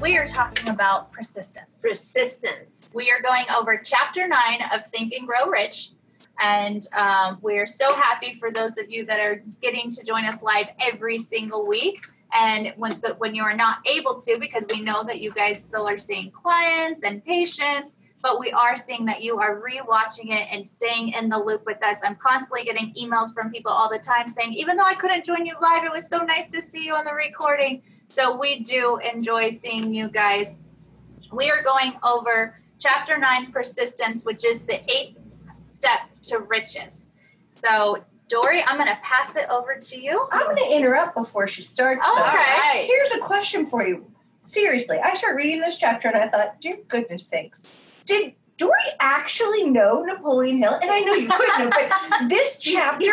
we are talking about persistence. Persistence. We are going over Chapter 9 of Think and Grow Rich. And we're so happy for those of you that are getting to join us live every single week. And when you are not able to, because we know that you guys still are seeing clients and patients, but we are seeing that you are re-watching it and staying in the loop with us. I'm constantly getting emails from people all the time saying, even though I couldn't join you live, it was so nice to see you on the recording. So we do enjoy seeing you guys. We are going over Chapter 9, Persistence, which is the 8th step to riches. So Dori, I'm going to pass it over to you. I'm going to interrupt before she starts. Oh, okay. Right. Here's a question for you. Seriously, I started reading this chapter and I thought, dear goodness sakes, did Dori actually know Napoleon Hill? And I know you couldn't, but this chapter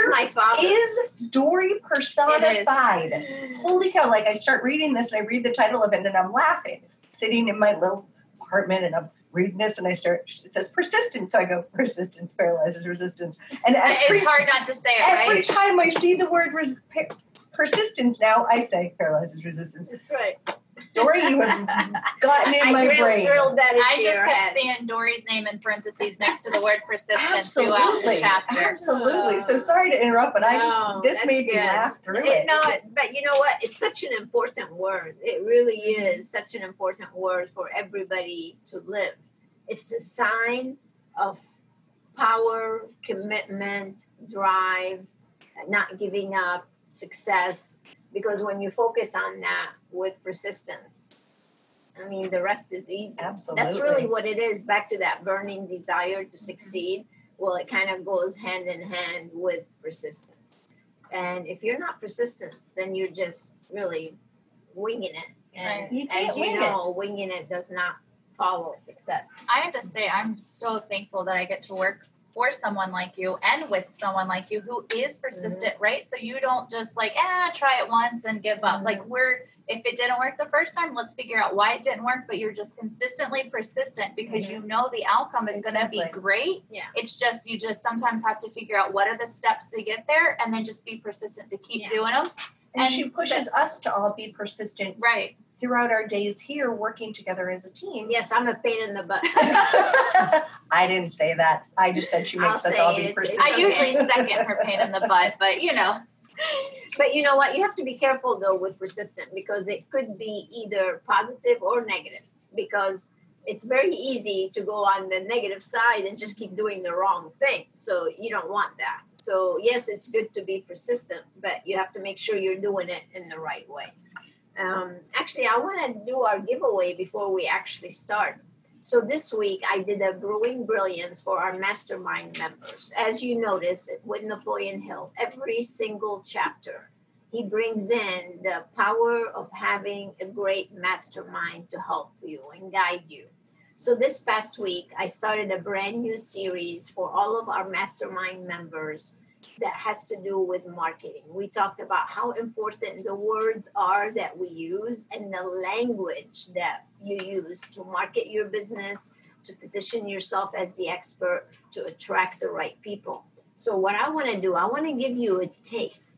is Dori personified. Is. Holy cow, like I start reading this and I read the title of it and I'm laughing, sitting in my little apartment and I'm reading this and I start, it says persistence. So I go, persistence paralyzes resistance. And it's hard not to say it, every right? time I see the word persistence now, I say paralyzes resistance. That's right. Dori, you have gotten in my brain. I just kept seeing Dori's name in parentheses next to the word persistence throughout the chapter. Absolutely. So sorry to interrupt, but this made me laugh through it. No, but you know what? It's such an important word. It really is such an important word for everybody to live. It's a sign of power, commitment, drive, not giving up, success. Because when you focus on that with persistence, I mean, the rest is easy. Absolutely. That's really what it is. Back to that burning desire to succeed. Well, it kind of goes hand in hand with persistence. And if you're not persistent, then you're just really winging it. And you as you know, winging it does not follow success. I have to say, I'm so thankful that I get to work for someone like you and with someone like you who is persistent, mm-hmm. right? So you don't just like, try it once and give up. Mm-hmm. Like if it didn't work the first time, let's figure out why it didn't work, but you're just consistently persistent because mm-hmm. you know the outcome is exactly. going to be great. Yeah. It's just, you just sometimes have to figure out what are the steps to get there and then just be persistent to keep doing them. And she pushes us to all be persistent right. throughout our days here working together as a team. Yes, I'm a pain in the butt. I didn't say that. I just said she makes us all be persistent. I usually second her pain in the butt, but you know. But you know what? You have to be careful, though, with persistent because it could be either positive or negative because it's very easy to go on the negative side and just keep doing the wrong thing. So you don't want that. So yes, it's good to be persistent, but you have to make sure you're doing it in the right way. Actually, I want to do our giveaway before we actually start. So this week I did a Brewing Brilliance for our mastermind members. As you notice with Napoleon Hill, every single chapter, he brings in the power of having a great mastermind to help you and guide you. So this past week, I started a brand new series for all of our mastermind members that has to do with marketing. We talked about how important the words are that we use and the language that you use to market your business, to position yourself as the expert, to attract the right people. So what I want to do, I want to give you a taste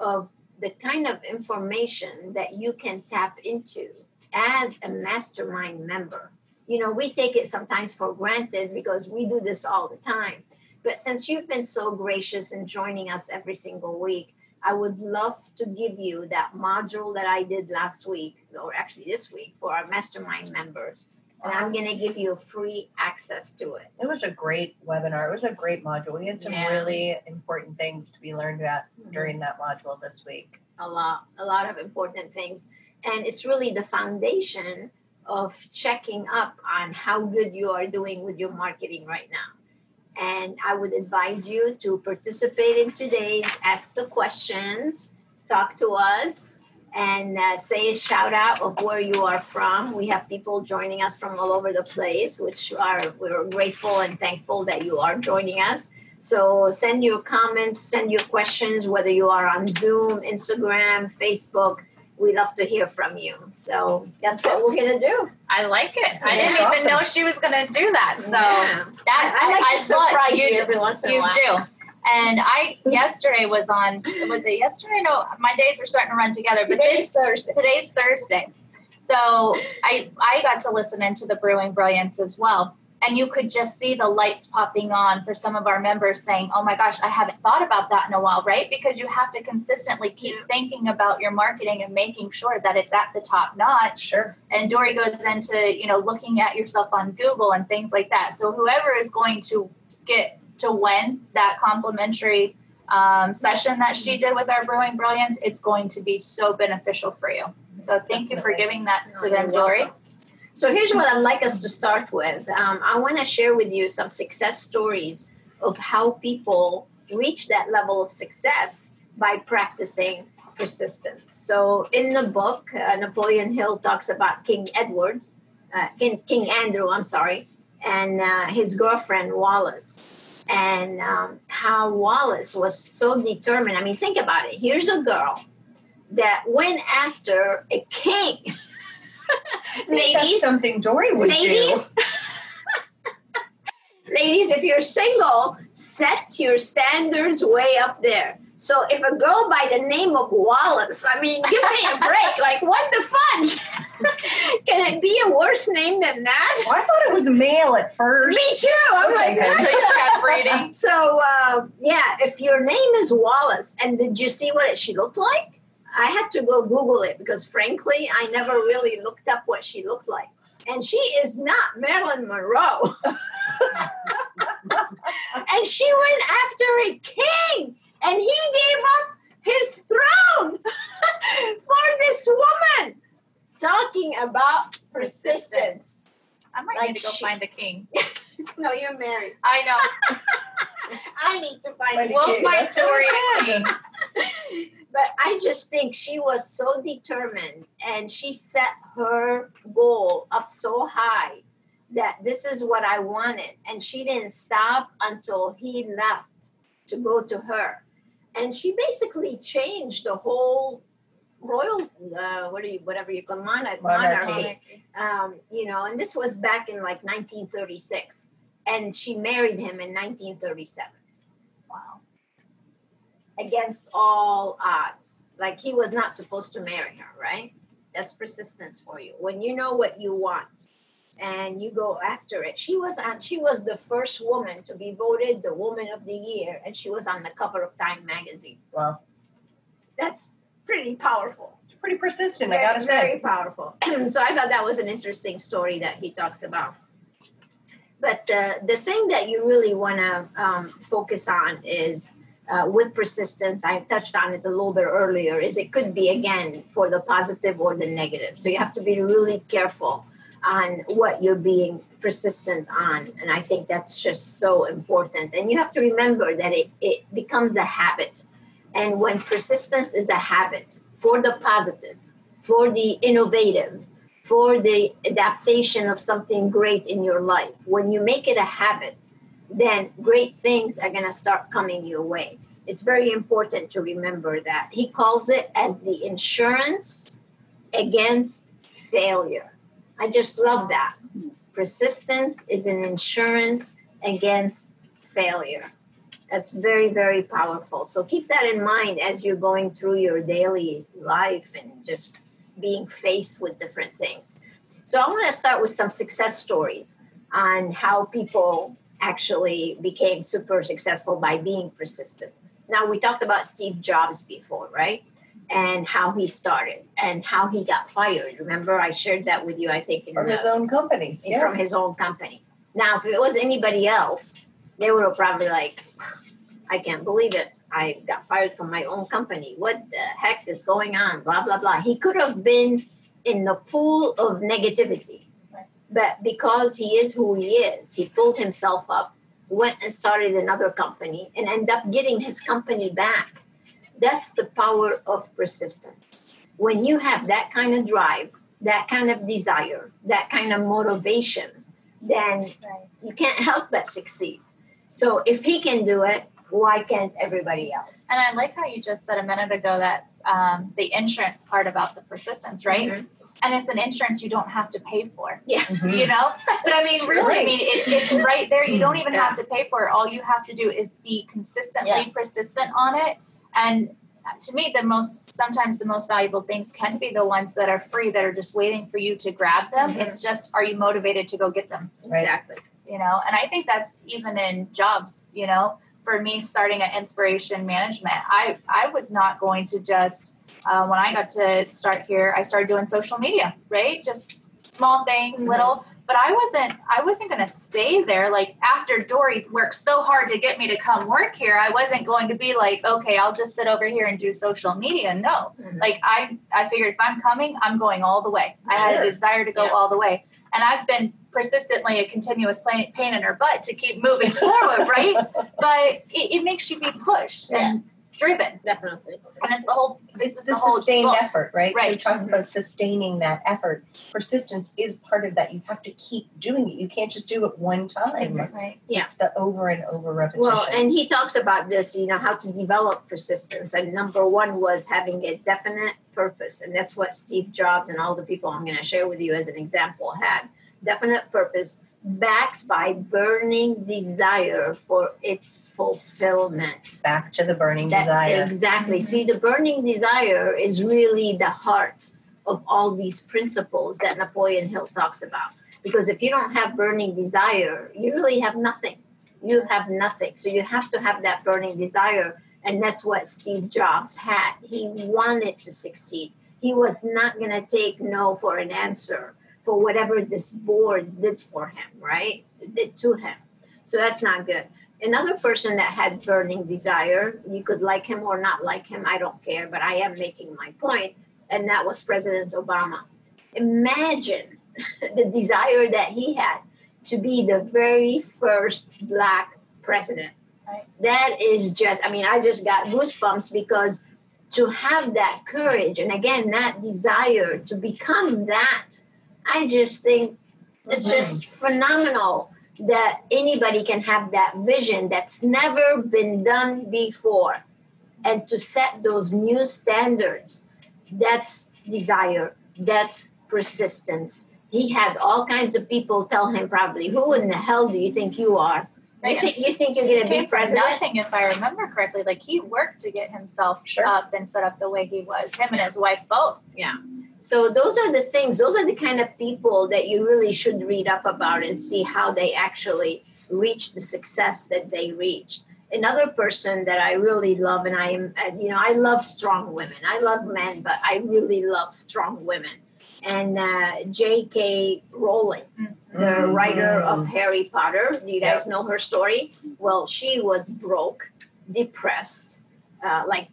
of the kind of information that you can tap into as a mastermind member. You know, we take it sometimes for granted because we do this all the time. But since you've been so gracious in joining us every single week, I would love to give you that module that I did last week, or actually this week, for our mastermind members. And I'm going to give you free access to it. It was a great webinar. It was a great module. We had some really important things to be learned about mm-hmm. during that module this week. A lot of important things. And it's really the foundation of checking up on how good you are doing with your marketing right now. And I would advise you to participate in today's Ask the Questions, Talk to Us, and say a shout out of where you are from. We have people joining us from all over the place, which we're grateful and thankful that you are joining us. So send your comments, send your questions, whether you are on Zoom, Instagram, Facebook. We love to hear from you. So that's what we're going to do. I like it. Yeah, I didn't even know she was going to do that. So I like to surprise you every once in a while. You do. And I yesterday was it yesterday? No, my days are starting to run together. But today's Thursday. So I got to listen into the Brewing Brilliance as well. And you could just see the lights popping on for some of our members saying, oh my gosh, I haven't thought about that in a while, right? Because you have to consistently keep thinking about your marketing and making sure that it's at the top notch. Sure. And Dori goes into, you know, looking at yourself on Google and things like that. So whoever is going to get to win that complimentary session that she did with our Brewing Brilliance, it's going to be so beneficial for you. So thank you for giving that to them, Dori. So here's what I'd like us to start with. I want to share with you some success stories of how people reach that level of success by practicing persistence. So in the book, Napoleon Hill talks about King Andrew, and his girlfriend Wallace, and how Wallace was so determined. I mean, think about it. Here's a girl that went after a king. Ladies, that's something Dori would do. Ladies, if you're single, set your standards way up there. So if a girl by the name of Wallace, I mean, give me a break. Like, what the fudge? Can it be a worse name than that? Well, I thought it was male at first. Me too. I'm okay. Like, so, yeah, if your name is Wallace, and did you see what she looked like? I had to go Google it because, frankly, I never really looked up what she looked like. And she is not Marilyn Monroe. And she went after a king, and he gave up his throne for this woman. Talking about persistence. I might need to go find a king. No, you're married. I know. I need to find a king. We'll find Dori a king. But I just think she was so determined, and she set her goal up so high that this is what I wanted. And she didn't stop until he left to go to her. And she basically changed the whole royal, monarchy. You know, and this was back in like 1936. And she married him in 1937. Wow. Against all odds. Like, he was not supposed to marry her, right? That's persistence for you. When you know what you want and you go after it. She was the first woman to be voted the Woman of the Year, and she was on the cover of Time Magazine. Wow. That's pretty powerful. It's pretty persistent, I gotta say. Very powerful. So I thought that was an interesting story that he talks about. But the thing that you really wanna focus on is with persistence, I touched on it a little bit earlier, is it could be, again, for the positive or the negative. So you have to be really careful on what you're being persistent on. And I think that's just so important. And you have to remember that it becomes a habit. And when persistence is a habit for the positive, for the innovative, for the adaptation of something great in your life, when you make it a habit, then great things are going to start coming your way. It's very important to remember that. He calls it as the insurance against failure. I just love that. Persistence is an insurance against failure. That's very, very powerful. So keep that in mind as you're going through your daily life and just being faced with different things. So I want to start with some success stories on how people actually became super successful by being persistent. Now, we talked about Steve Jobs before, right? And how he started and how he got fired. Remember, I shared that with you, I think. From his own company. Yeah. From his own company. Now, if it was anybody else, they were probably like, I can't believe it. I got fired from my own company. What the heck is going on? Blah, blah, blah. He could have been in the pool of negativity. But because he is who he is, he pulled himself up, went and started another company, and ended up getting his company back. That's the power of persistence. When you have that kind of drive, that kind of desire, that kind of motivation, then you can't help but succeed. So if he can do it, why can't everybody else? And I like how you just said a minute ago that the insurance part about the persistence, right? Mm-hmm. And it's an insurance you don't have to pay for, you know? But I mean, really, I mean, it's right there. You don't even have to pay for it. All you have to do is be consistently persistent on it. And to me, sometimes the most valuable things can be the ones that are free, that are just waiting for you to grab them. Mm-hmm. It's just, are you motivated to go get them? Right. Exactly. You know, and I think that's even in jobs, you know, for me starting at Inspiration Management, I was not going to just, when I got to start here, I started doing social media, right? Just small things, mm-hmm. little, but I wasn't going to stay there. Like after Dori worked so hard to get me to come work here, I wasn't going to be like, okay, I'll just sit over here and do social media. No, mm-hmm. like I figured if I'm coming, I'm going all the way. Sure. I had a desire to go all the way. And I've been persistently a continuous pain in her butt to keep moving forward, right? But it makes you be pushed and driven. Definitely. And it's the whole... It's the whole sustained effort, right? Right. It talks about sustaining that effort. Persistence is part of that. You have to keep doing it. You can't just do it one time. Mm-hmm. Right. Yeah. It's the over and over repetition. Well, and he talks about this, you know, how to develop persistence. And number one was having a definite purpose. And that's what Steve Jobs and all the people I'm going to share with you as an example had. Definite purpose backed by burning desire for its fulfillment. Back to the burning desire. Exactly. Mm-hmm. See, the burning desire is really the heart of all these principles that Napoleon Hill talks about. Because if you don't have burning desire, you really have nothing. You have nothing. So you have to have that burning desire. And that's what Steve Jobs had. He wanted to succeed. He was not going to take no for an answer, for whatever this board did for him, right? Did to him. So that's not good. Another person that had burning desire, you could like him or not like him, I don't care, but I am making my point, and that was President Obama. Imagine the desire that he had to be the very first Black president. Right. That is just, I mean, I just got goosebumps because to have that courage, and again, that desire to become that, I just think it's just phenomenal that anybody can have that vision that's never been done before. And to set those new standards, that's desire, that's persistence. He had all kinds of people tell him probably, who in the hell do you think you are? You think you're going to be president? Nothing, if I remember correctly. Like he worked to get himself up and set up the way he was. Him and his wife both. Yeah. So those are the things, those are the kind of people that you really should read up about and see how they actually reach the success that they reached. Another person that I really love, and I love strong women. I love men, but I really love strong women. And J.K. Rowling, the writer of Harry Potter. Do you guys know her story? Well, she was broke, depressed,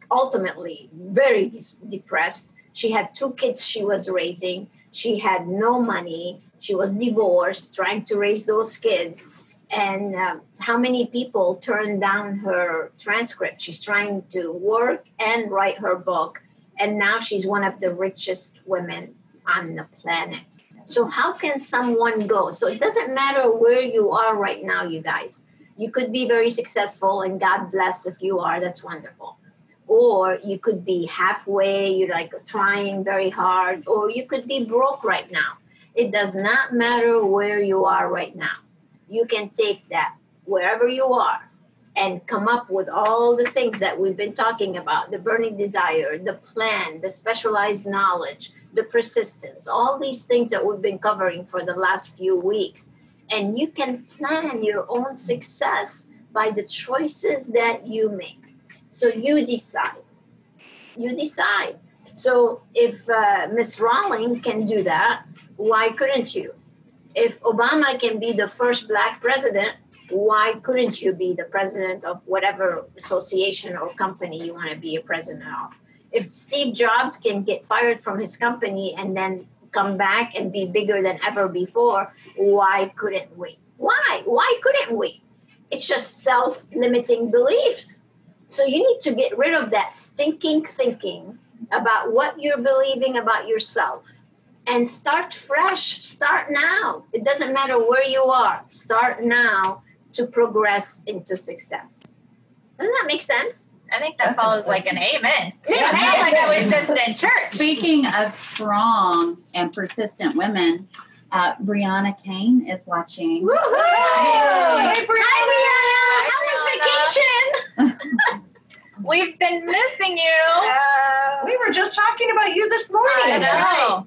ultimately very depressed. She had 2 kids she was raising. She had no money. She was divorced, trying to raise those kids. And how many people turned down her transcript? She's trying to work and write her book. And now she's one of the richest women on the planet. So how can someone go? So it doesn't matter where you are right now, you guys. You could be very successful, and God bless if you are. That's wonderful. Or you could be halfway, you're like trying very hard, or you could be broke right now. It does not matter where you are right now. You can take that wherever you are and come up with all the things that we've been talking about, the burning desire, the plan, the specialized knowledge, the persistence, all these things that we've been covering for the last few weeks. And you can plan your own success by the choices that you make. So you decide. You decide. So if Ms. Rowling can do that, why couldn't you? If Obama can be the first Black president, why couldn't you be the president of whatever association or company you want to be a president of? If Steve Jobs can get fired from his company and then come back and be bigger than ever before, why couldn't we? Why? Why couldn't we? It's just self-limiting beliefs. So you need to get rid of that stinking thinking about what you're believing about yourself and start fresh. Start now. It doesn't matter where you are. Start now to progress into success. Doesn't that make sense? I think that follows like an amen. Yeah, amen. Like I was just in church. Speaking of strong and persistent women, Brianna Kane is watching. Woohoo! Hey, Brianna! How was vacation? We've been missing you. We were just talking about you this morning. I know.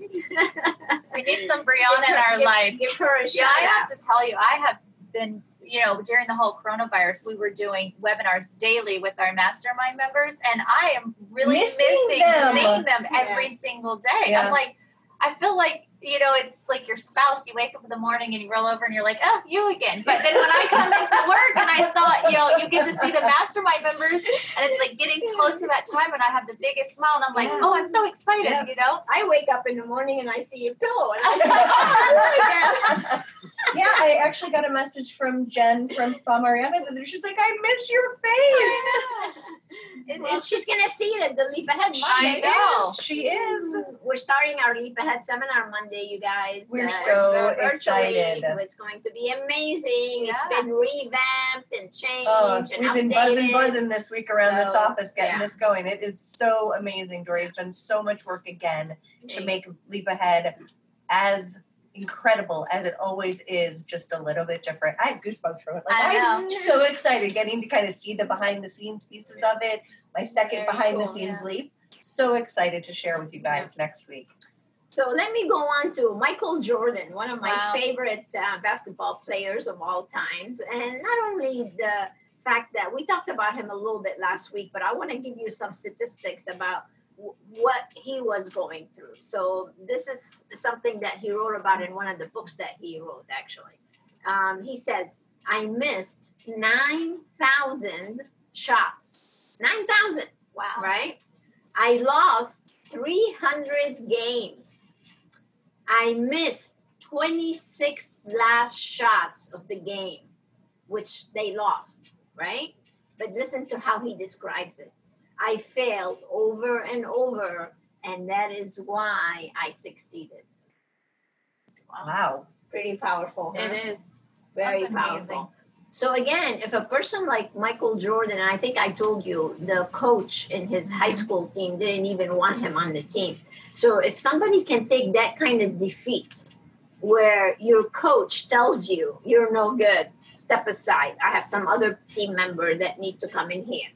We need some Brianna in our life. Give her a shout. I have to tell you, I have been, you know, during the whole coronavirus, we were doing webinars daily with our mastermind members, and I am really missing seeing them every single day. Yeah. I'm like, I feel like, you know, it's like your spouse, you wake up in the morning and you roll over and you're like, oh, you again. But then when I come into work and I saw, you know, you get to see the mastermind members, and it's like getting close to that time, and I have the biggest smile, and I'm like, oh, I'm so excited, you know. I wake up in the morning and I see a pillow, and I'm like, oh, I'm again. Yeah, I actually got a message from Jen from Spa Mariana that she's like, I miss your face. And she's going to see it at the Leap Ahead Monday. I know. She is. We're starting our Leap Ahead seminar Monday, you guys. We're so excited. It's going to be amazing. Yeah. It's been revamped and changed and we've updated. Been buzzing this week around this office getting this going. It is so amazing, Dori. It's done so much work again to make Leap Ahead as incredible as it always is, just a little bit different. I have goosebumps from it. Like, I'm so excited getting to kind of see the behind the scenes pieces of it. My second behind the scenes leap. So excited to share with you guys next week. So let me go on to Michael Jordan, one of my favorite basketball players of all times. And not only the fact that we talked about him a little bit last week, but I want to give you some statistics about what he was going through. So this is something that he wrote about in one of the books that he wrote, actually. He says, I missed 9,000 shots. 9,000. Wow. Right? I lost 300 games. I missed 26 last shots of the game, which they lost, right? But listen to how he describes it. I failed over and over, and that is why I succeeded. Wow. Pretty powerful. Huh? It is. Very powerful. So again, if a person like Michael Jordan, and I think I told you, the coach in his high school team didn't even want him on the team. So if somebody can take that kind of defeat where your coach tells you, you're no good, step aside. I have some other team member that need to come in here.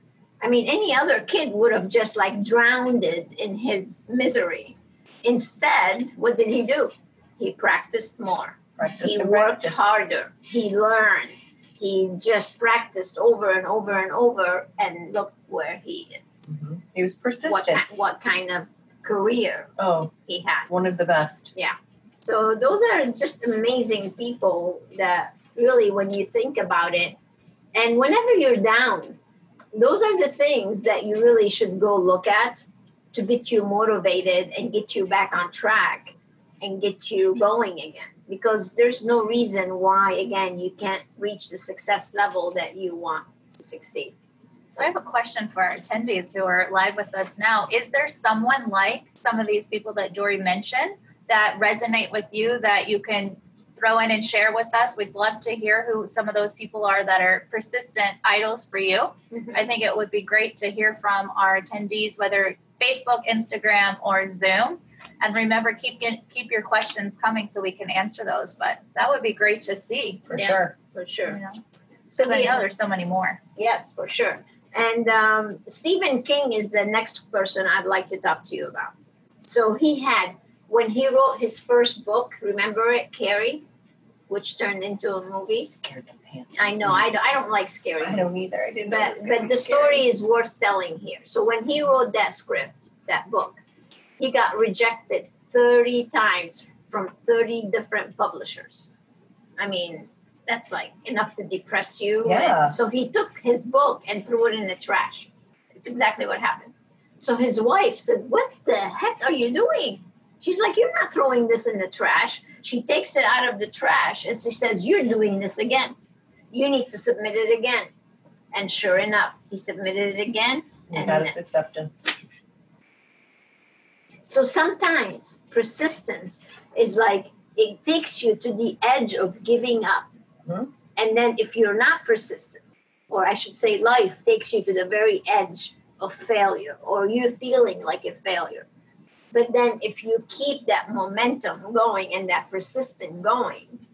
I mean, any other kid would have just like drowned in his misery. Instead, what did he do? He practiced more. He worked harder. He learned. He just practiced over and over and over, and look where he is. Mm-hmm. He was persistent. What kind of career he had. One of the best. Yeah. So those are just amazing people that really, when you think about it, and whenever you're down, those are the things that you really should go look at to get you motivated and get you back on track and get you going again. Because there's no reason why, again, you can't reach the success level that you want to succeed. So I have a question for our attendees who are live with us now. Is there someone like some of these people that Dori mentioned that resonate with you that you can throw in and share with us? We'd love to hear who some of those people are that are persistent idols for you. Mm-hmm. I think it would be great to hear from our attendees, whether Facebook, Instagram, or Zoom. And remember, keep your questions coming so we can answer those. But that would be great to see. For sure. You know? So I know there's so many more. Yes, for sure. And Stephen King is the next person I'd like to talk to you about. So he had, when he wrote his first book, remember it, Carrie? Which turned into a movie. Scared the pants. I know. I don't like scary. I don't either. I didn't. But the story is worth telling here. So when he wrote that script, that book, he got rejected 30 times from 30 different publishers. I mean, that's like enough to depress you. Yeah. And so he took his book and threw it in the trash. It's exactly what happened. So his wife said, "What the heck are you doing?" She's like, "You're not throwing this in the trash." She takes it out of the trash and she says, "You're doing this again. You need to submit it again." And sure enough, he submitted it again. And got his acceptance. So sometimes persistence is like, it takes you to the edge of giving up. Mm-hmm. And then if you're not persistent, or I should say life takes you to the very edge of failure, or you're feeling like a failure. But then if you keep that momentum going and that persistence going,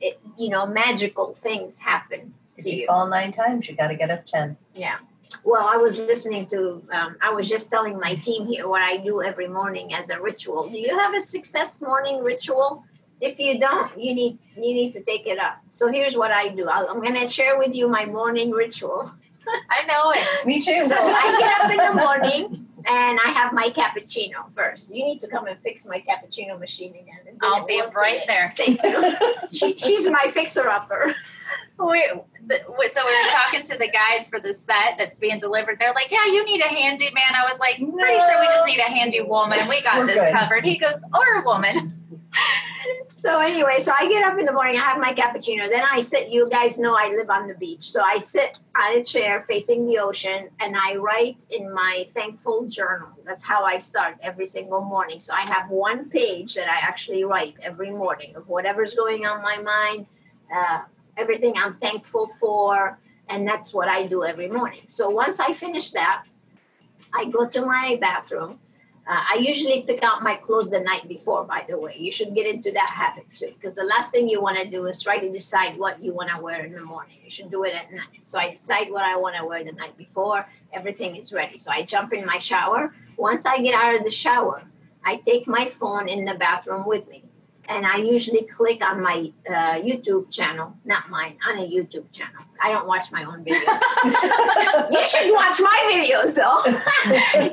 it, you know, magical things happen to you. If you fall 9 times, you got to get up 10. Yeah. Well, I was listening to, I was just telling my team here what I do every morning as a ritual. Do you have a success morning ritual? If you don't, you need to take it up. So here's what I do. I'm going to share with you my morning ritual. I know it. Me too. So I get up in the morning and I have my cappuccino first. You need to come and fix my cappuccino machine again. I'll be right there. Thank you. She's my fixer-upper. So we were talking to the guys for the set that's being delivered. They're like, yeah, you need a handyman. I was like, pretty sure we just need a handy woman. We're good. He goes, or a woman. So anyway, so I get up in the morning, I have my cappuccino, then I sit, you guys know I live on the beach, so I sit on a chair facing the ocean and I write in my thankful journal. That's how I start every single morning. So I have one page that I actually write every morning of whatever's going on my mind, everything I'm thankful for, and that's what I do every morning. So once I finish that, I go to my bathroom. I usually pick out my clothes the night before, by the way. You should get into that habit, too, because the last thing you want to do is try to decide what you want to wear in the morning. You should do it at night. So I decide what I want to wear the night before. Everything is ready. So I jump in my shower. Once I get out of the shower, I take my phone in the bathroom with me. And I usually click on my YouTube channel, not mine, on a YouTube channel. I don't watch my own videos. You should watch my videos, though.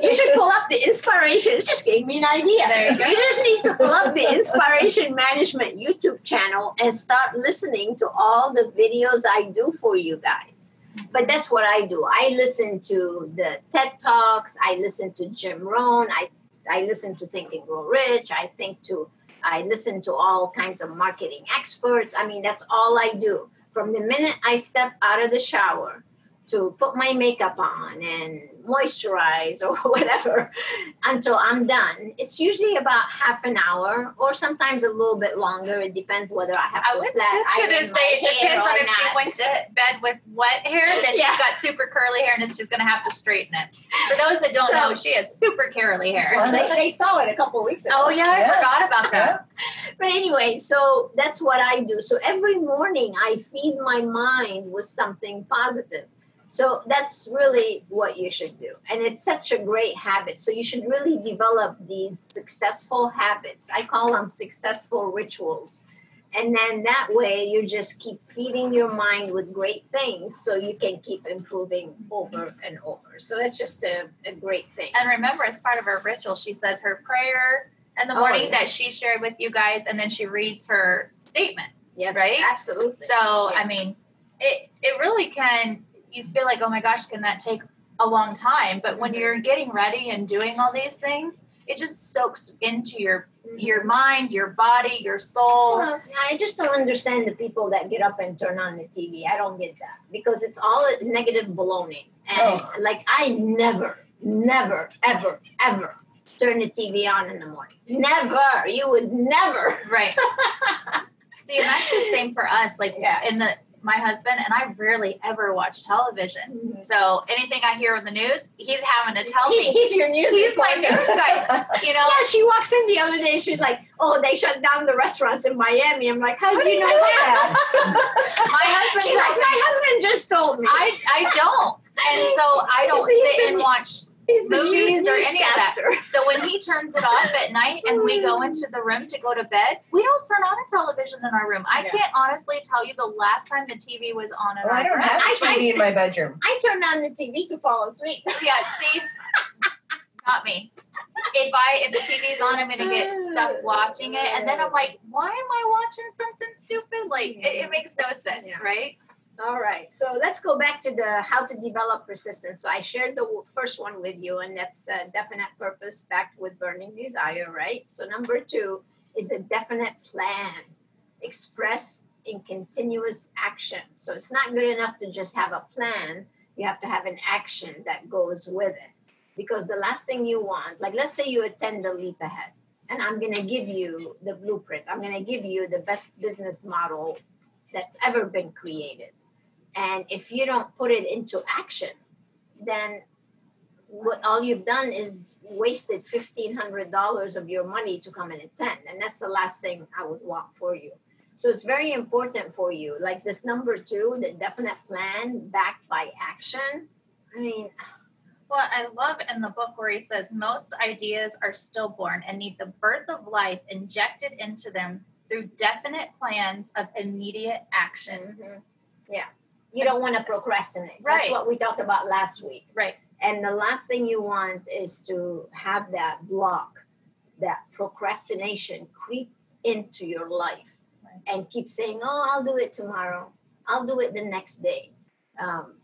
You should pull up the Inspiration. It just gave me an idea. There you go. You just need to pull up the Inspiration Management YouTube channel and start listening to all the videos I do for you guys. But that's what I do. I listen to the TED Talks. I listen to Jim Rohn. I listen to Think and Grow Rich. I listen to all kinds of marketing experts. I mean, that's all I do. From the minute I step out of the shower to put my makeup on and moisturize or whatever until I'm done, it's usually about half an hour or sometimes a little bit longer. It depends whether I have it depends on if she went to bed with wet hair, then she's got super curly hair and she's going to have to straighten it. For those that don't know, she has super curly hair. Well, they saw it a couple weeks ago. Oh, yeah, I forgot about that. But anyway, so that's what I do. So every morning I feed my mind with something positive. So that's really what you should do. And it's such a great habit. So you should really develop these successful habits. I call them successful rituals. And then that way you just keep feeding your mind with great things so you can keep improving over and over. So it's just a great thing. And remember, as part of her ritual, she says her prayer in the morning that she shared with you guys, and then she reads her statement. Yes, right? Absolutely. So, I mean, it really can... You feel like, oh my gosh, can that take a long time? But when you're getting ready and doing all these things, it just soaks into your mind, your body, your soul. Well, I just don't understand the people that get up and turn on the TV. I don't get that because it's all negative baloney. And like I never, ever, ever turn the TV on in the morning. Never. You would never. Right. See, and that's the same for us. Like in the... My husband and I rarely ever watch television. Mm-hmm. So anything I hear on the news, he's having to tell me. He's your news guy. He's my news guy. You know? Yeah, she walks in the other day. She's like, "Oh, they shut down the restaurants in Miami." I'm like, "How do you know that?" My husband. She's like, "My husband just told me." I don't, and so I don't sit and watch movies or any of that. So when he turns it off at night and we go into the room to go to bed, we don't turn on a television in our room. I can't honestly tell you the last time the TV was on in our room. I don't have a TV in my bedroom. I turn on the TV to fall asleep. Yeah, see? Not me. If the TV's on, I'm going to get stuck watching it. And then I'm like, why am I watching something stupid? Like, it makes no sense, right? All right, so let's go back to the how to develop persistence. So I shared the first one with you, and that's a definite purpose backed with burning desire, right? So number 2 is a definite plan expressed in continuous action. So it's not good enough to just have a plan. You have to have an action that goes with it. Because the last thing you want, like let's say you attend the Leap Ahead, and I'm going to give you the blueprint. I'm going to give you the best business model that's ever been created. And if you don't put it into action, then all you've done is wasted $1,500 of your money to come and attend. And that's the last thing I would want for you. So it's very important for you. Like this number 2, the definite plan backed by action. I mean, what I love in the book where he says most ideas are stillborn and need the birth of life injected into them through definite plans of immediate action. Mm-hmm. Yeah. You don't want to procrastinate. Right. That's what we talked about last week. Right. And the last thing you want is to have that block, that procrastination creep into your life, right, and keep saying, oh, I'll do it tomorrow. I'll do it the next day.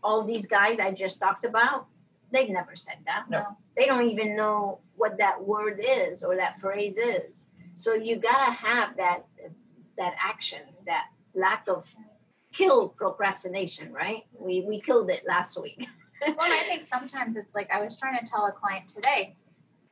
All these guys I just talked about, they've never said that. No. They don't even know what that word is or that phrase is. So you gotta have that action, that lack of kill procrastination, right? We killed it last week. Well, I think sometimes it's like I was trying to tell a client today,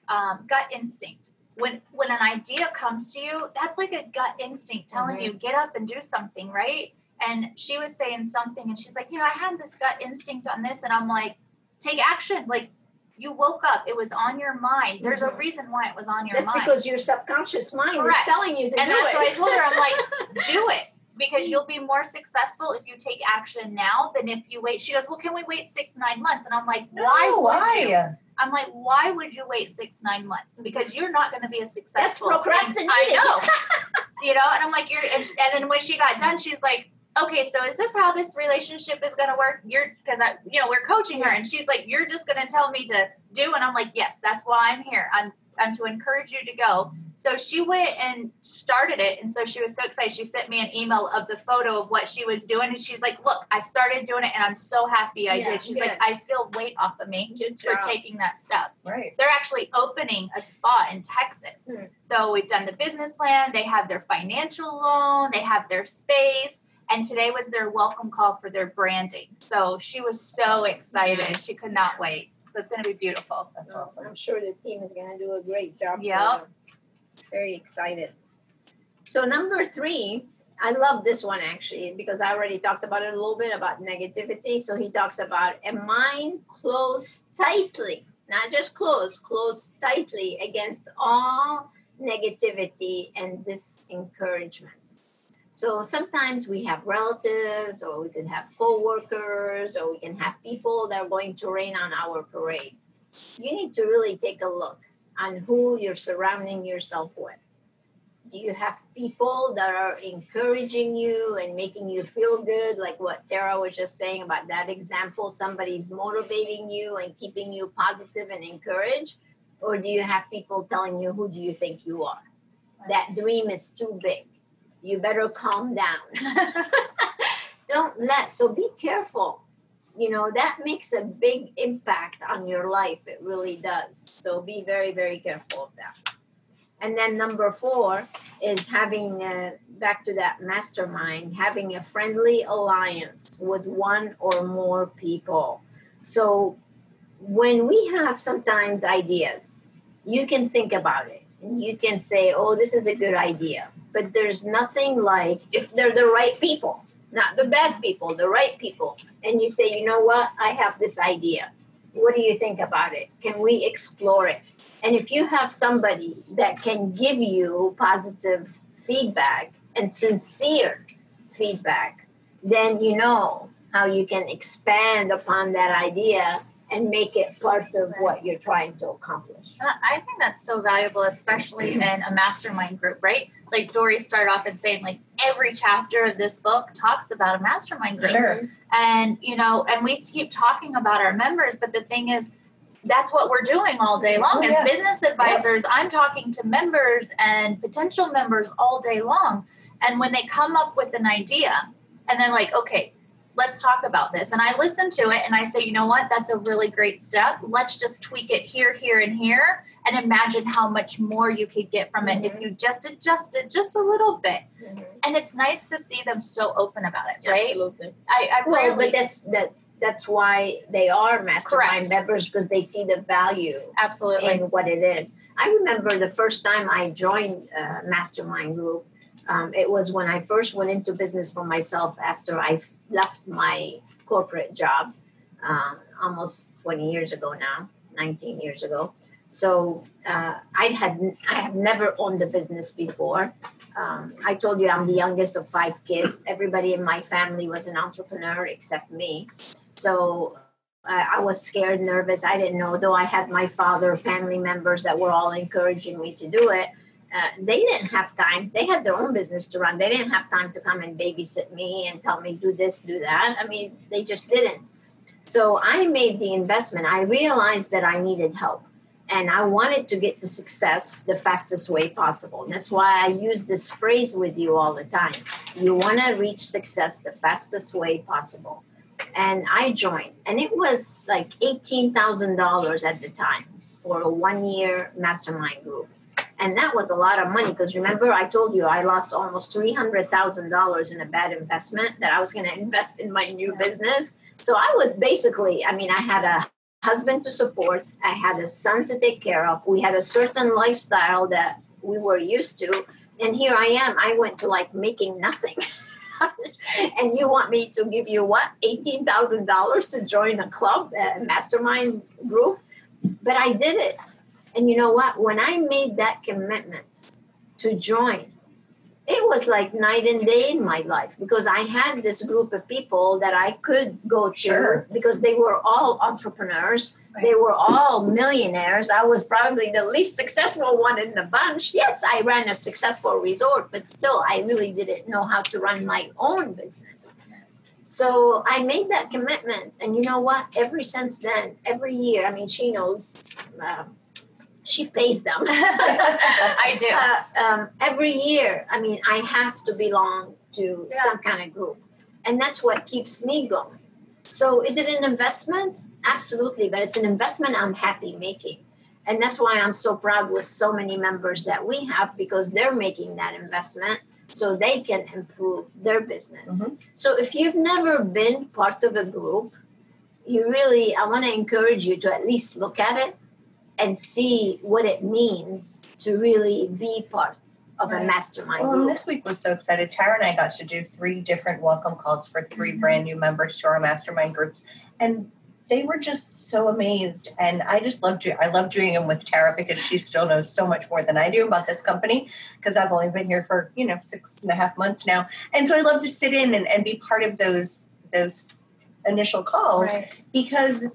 gut instinct. When an idea comes to you, that's like a gut instinct telling you get up and do something, right? And she was saying something, and she's like, you know, I had this gut instinct on this, and I'm like, take action. Like, you woke up, it was on your mind. There's a reason why it was on your mind. That's because your subconscious mind was telling you to do it. And that's what I told her. I'm like, do it, because you'll be more successful if you take action now than if you wait. She goes, well, can we wait 6-9 months? And I'm like, why would you? I'm like, why would you wait 6-9 months? Because you're not going to be a successful. That's procrastinating. I know. You know, and I'm like, and then when she got done, she's like, okay, so is this how this relationship is going to work? We're coaching her, and she's like, you're just going to tell me to do. And I'm like, yes, that's why I'm here. I'm to encourage you to go. So she went and started it. And so she was so excited. She sent me an email of the photo of what she was doing. And she's like, look, I started doing it, and I'm so happy I did. She's like, I feel weight off of me for taking that step. Right. They're actually opening a spa in Texas. Hmm. So we've done the business plan. They have their financial loan. They have their space. And today was their welcome call for their branding. So she was so excited. Nice. She could not wait. So it's going to be beautiful. That's awesome. I'm sure the team is going to do a great job. Yeah. Very excited. So 3, I love this one actually, because I already talked about it a little bit about negativity. So he talks about a mind closed tightly, not just closed tightly against all negativity and disencouragement. So sometimes we have relatives, or we could have coworkers, or we can have people that are going to rain on our parade. You need to really take a look on who you're surrounding yourself with. Do you have people that are encouraging you and making you feel good, like what Tara was just saying about that example, somebody's motivating you and keeping you positive and encouraged? Or do you have people telling you, who do you think you are? That dream is too big. You better calm down. So be careful. You know, that makes a big impact on your life. It really does. So be very, very careful of that. And then 4 is having, back to that mastermind, having a friendly alliance with one or more people. So when we have sometimes ideas, you can think about it. And you can say, oh, this is a good idea. But there's nothing like if they're the right people, not the bad people, the right people. And you say, you know what? I have this idea. What do you think about it? Can we explore it? And if you have somebody that can give you positive feedback and sincere feedback, then you know how you can expand upon that idea and make it part of what you're trying to accomplish. I think that's so valuable, especially in a mastermind group, right? Like Dori started off and saying, like, every chapter of this book talks about a mastermind group. Sure. And, you know, and we keep talking about our members, but the thing is, that's what we're doing all day long. As business advisors, I'm talking to members and potential members all day long. And when they come up with an idea, and they're like, okay, let's talk about this. And I listen to it and I say, you know what? That's a really great step. Let's just tweak it here, here, and here. And imagine how much more you could get from it if you just adjusted just a little bit. Mm-hmm. And it's nice to see them so open about it, right? Absolutely. But that's why they are mastermind members, because they see the value in what it is. I remember the first time I joined a mastermind group, it was when I first went into business for myself after I left my corporate job almost 20 years ago now, 19 years ago. So I have never owned a business before. I told you I'm the youngest of 5 kids. Everybody in my family was an entrepreneur except me. So I was scared, nervous. I didn't know, though I had my father, family members that were all encouraging me to do it. They didn't have time. They had their own business to run. They didn't have time to come and babysit me and tell me, do this, do that. I mean, they just didn't. So I made the investment. I realized that I needed help and I wanted to get to success the fastest way possible. And that's why I use this phrase with you all the time. You want to reach success the fastest way possible. And I joined, and it was like $18,000 at the time for a one-year mastermind group. And that was a lot of money because remember I told you I lost almost $300,000 in a bad investment that I was going to invest in my new business. So I was basically, I mean, I had a husband to support. I had a son to take care of. We had a certain lifestyle that we were used to. And here I am. I went to like making nothing. And you want me to give you what? $18,000 to join a club, a mastermind group? But I did it. And you know what? When I made that commitment to join, it was like night and day in my life because I had this group of people that I could go to because they were all entrepreneurs. Right. They were all millionaires. I was probably the least successful one in the bunch. Yes, I ran a successful resort, but still I really didn't know how to run my own business. So I made that commitment. And you know what? Ever since then, every year, I mean, she knows... she pays them. I do. Every year, I mean, I have to belong to some kind of group. And that's what keeps me going. So is it an investment? Absolutely. But it's an investment I'm happy making. And that's why I'm so proud with so many members that we have because they're making that investment so they can improve their business. Mm-hmm. So if you've never been part of a group, you really, I want to encourage you to at least look at it and see what it means to really be part of a mastermind group. And this week was so excited. Tara and I got to do 3 different welcome calls for 3 brand new members to our mastermind groups. And they were just so amazed. And I just loved it. I love doing them with Tara because she still knows so much more than I do about this company because I've only been here for, 6.5 months now. And so I love to sit in and be part of those initial calls because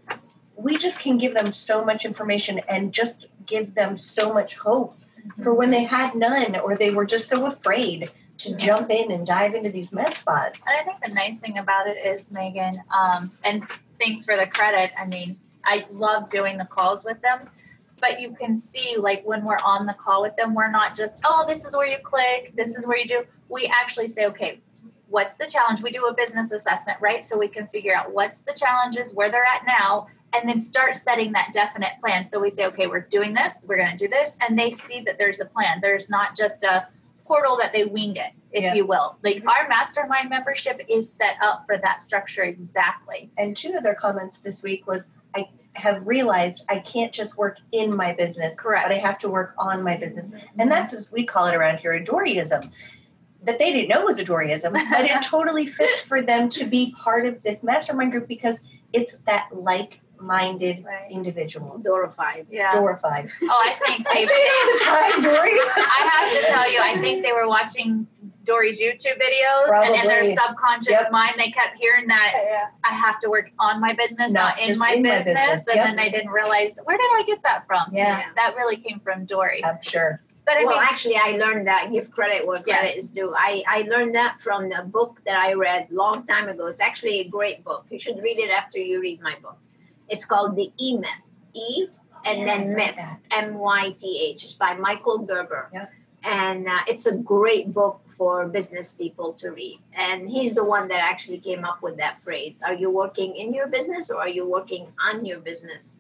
we just can give them so much information and just give them so much hope for when they had none or they were just so afraid to jump in and dive into these med spas. And I think the nice thing about it is, Meaghan, and thanks for the credit. I mean, I love doing the calls with them, but you can see like when we're on the call with them, we're not just, oh, this is where you click. This is where you do. We actually say, okay, what's the challenge? We do a business assessment, right? So we can figure out what's the challenges, where they're at now, and then start setting that definite plan. So we say, okay, we're doing this, we're going to do this. And they see that there's a plan. There's not just a portal that they wing it, if you will. Like our mastermind membership is set up for that structure exactly. And 2 of their comments this week was, I have realized I can't just work in my business, but I have to work on my business. And that's, as we call it around here, a Doryism. That they didn't know was a Doryism, but it totally fits for them to be part of this mastermind group because it's that like-minded individuals. Dorified. Yeah. Dorified. Oh, I think they say it all the time, Dory. I have to tell you, I think they were watching Dory's YouTube videos and in their subconscious mind, they kept hearing that I have to work on my business, not in my business. And then they didn't realize, where did I get that from? Yeah. That really came from Dory. I'm sure. But actually, I learned that. Give credit where credit is due. I learned that from a book that I read a long time ago. It's actually a great book. You should read it after you read my book. It's called The E-Myth. E and then Myth. M-Y-T-H. It's by Michael Gerber. Yeah. And it's a great book for business people to read. And he's the one that actually came up with that phrase. Are you working in your business or are you working on your business?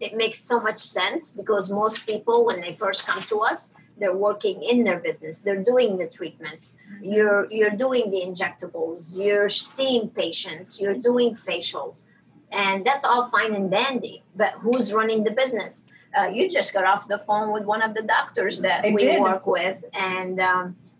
It makes so much sense because most people, when they first come to us, they're working in their business. They're doing the treatments. You're doing the injectables. You're seeing patients. You're doing facials. And that's all fine and dandy. But who's running the business? You just got off the phone with one of the doctors that we work with. And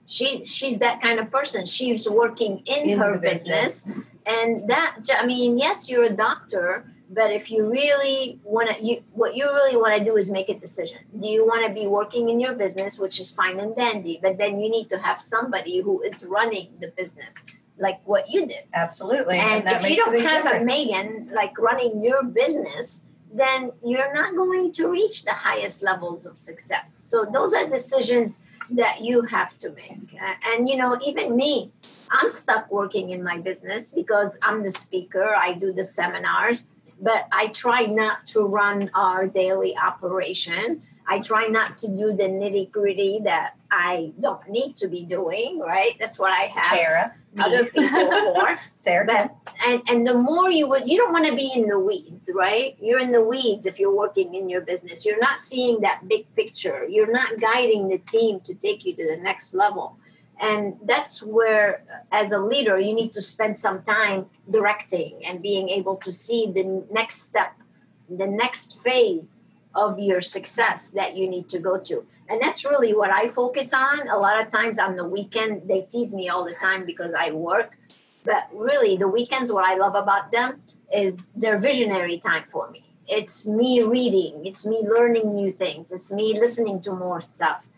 she's that kind of person. She's working in her business. And that, I mean, yes, you're a doctor. But if you really want to, what you really want to do is make a decision. Do you want to be working in your business, which is fine and dandy, but then you need to have somebody who is running the business. like what you did. Absolutely. And if you don't have a Meaghan like running your business, then you're not going to reach the highest levels of success. So those are decisions that you have to make. And, you know, even me, I'm stuck working in my business because I'm the speaker. I do the seminars, but I try not to run our daily operation. I try not to do the nitty gritty that I don't need to be doing, right? That's what I have Tara, other people for. Sarah. But, and the more you don't want to be in the weeds, right? You're in the weeds if you're working in your business. You're not seeing that big picture. You're not guiding the team to take you to the next level. And that's where, as a leader, you need to spend some time directing and being able to see the next step, the next phase of your success that you need to go to. And that's really what I focus on. A lot of times on the weekend, they tease me all the time because I work. But really, the weekends, what I love about them is their visionary time for me. It's me reading. It's me learning new things. It's me listening to more stuff.